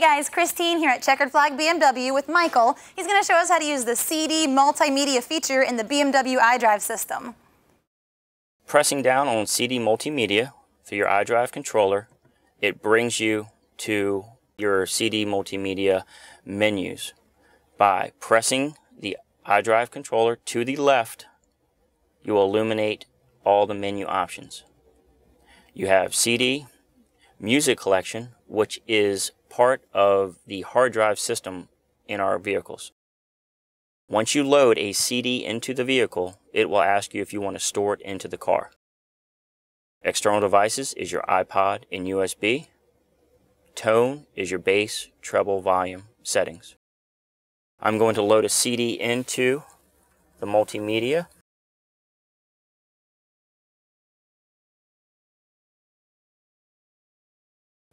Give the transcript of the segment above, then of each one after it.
Hey guys, Christine here at Checkered Flag BMW with Michael. He's going to show us how to use the CD multimedia feature in the BMW iDrive system. Pressing down on CD multimedia through your iDrive controller, it brings you to your CD multimedia menus. By pressing the iDrive controller to the left, you will illuminate all the menu options. You have CD, music collection, which is part of the hard drive system in our vehicles. Once you load a CD into the vehicle, it will ask you if you want to store it into the car. External devices is your iPod and USB. Tone is your bass, treble, volume settings. I'm going to load a CD into the multimedia.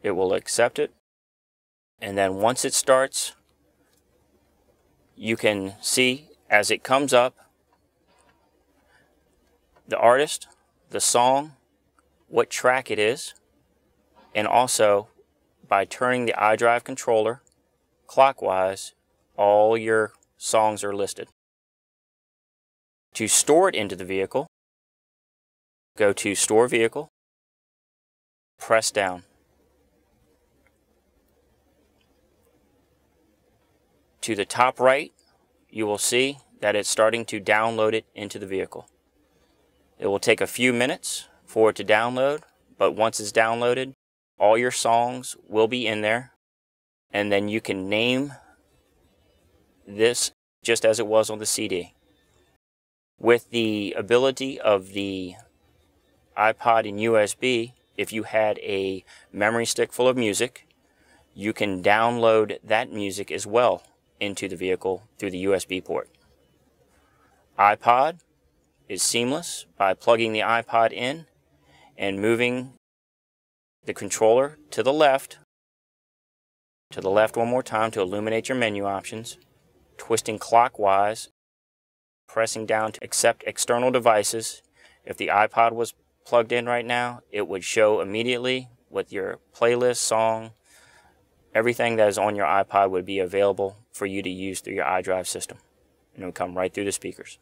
It will accept it. And then once it starts, you can see as it comes up, the artist, the song, what track it is, and also by turning the iDrive controller clockwise, all your songs are listed. To store it into the vehicle, go to Store Vehicle, press down. To the top right, you will see that it's starting to download it into the vehicle. It will take a few minutes for it to download, but once it's downloaded, all your songs will be in there, and then you can name this just as it was on the CD. With the ability of the iPod and USB, if you had a memory stick full of music, you can download that music as well into the vehicle through the USB port. iPod is seamless by plugging the iPod in and moving the controller to the left one more time to illuminate your menu options, twisting clockwise, pressing down to accept external devices. If the iPod was plugged in right now, it would show immediately with your playlist, song, everything that is on your iPod would be available for you to use through your iDrive system, and it would come right through the speakers.